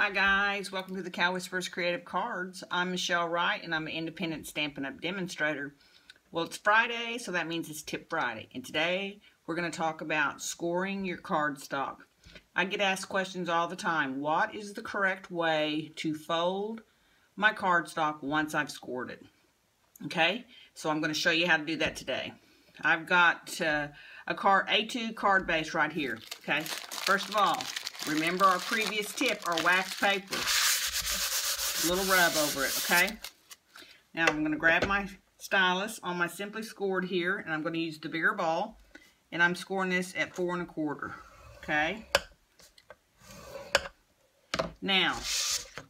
Hi guys, welcome to the Cow Whisperer's Creative Cards. I'm Michelle Wright and I'm an independent Stampin' Up! Demonstrator. Well, it's Friday, so that means it's Tip Friday. And today we're going to talk about scoring your cardstock. I get asked questions all the time. What is the correct way to fold my cardstock once I've scored it? Okay, so I'm going to show you how to do that today. I've got a A2 card base right here. Okay, first of all, remember our previous tip, our wax paper. A little rub over it, okay? Now I'm going to grab my stylus on my Simply Scored here, and I'm going to use the bigger ball, and I'm scoring this at 4 1/4, okay? Now,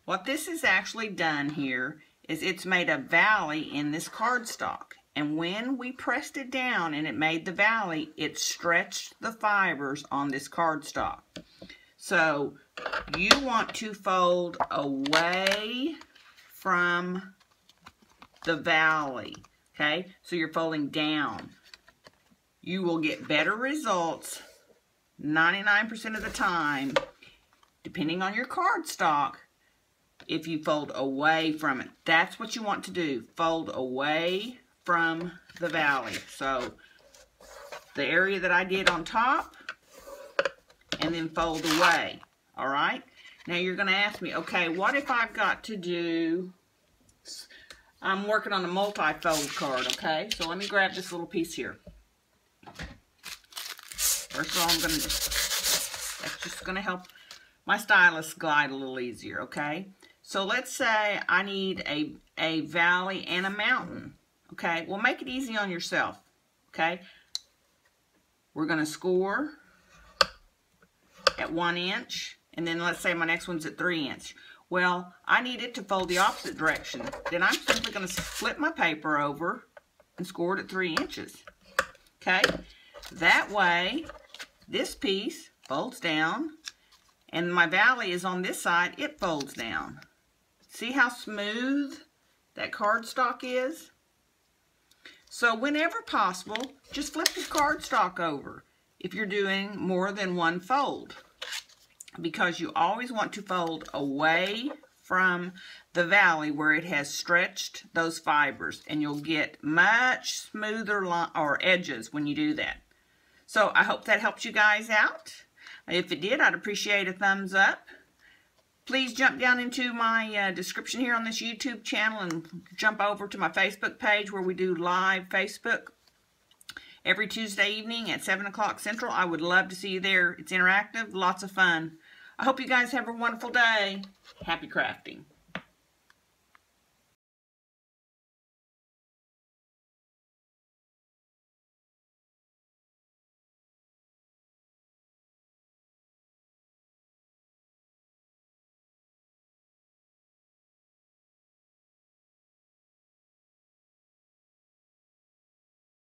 what this has actually done here is it's made a valley in this cardstock, and when we pressed it down and it made the valley, it stretched the fibers on this cardstock. So, you want to fold away from the valley, okay? So, you're folding down. You will get better results 99% of the time, depending on your cardstock, if you fold away from it. That's what you want to do, fold away from the valley. So, the area that I did on top, and then fold away, all right? Now you're going to ask me, okay, what if I've got to do, I'm working on a multi-fold card, okay? So let me grab this little piece here. First of all, I'm going to that's just going to help my stylus glide a little easier, okay? So let's say I need a valley and a mountain, okay? Well, make it easy on yourself, okay? We're going to score at 1 inch, and then let's say my next one's at 3 inch. Well, I need it to fold the opposite direction. Then I'm simply going to flip my paper over and score it at 3 inches. Okay? That way, this piece folds down, and my valley is on this side, it folds down. See how smooth that cardstock is? So whenever possible, just flip your cardstock over if you're doing more than one fold, because you always want to fold away from the valley where it has stretched those fibers, and you'll get much smoother edges when you do that. So I hope that helps you guys out. If it did, I'd appreciate a thumbs up. Please jump down into my description here on this YouTube channel and jump over to my Facebook page where we do live Facebook every Tuesday evening at 7 o'clock Central. I would love to see you there. It's interactive, lots of fun. I hope you guys have a wonderful day. Happy crafting.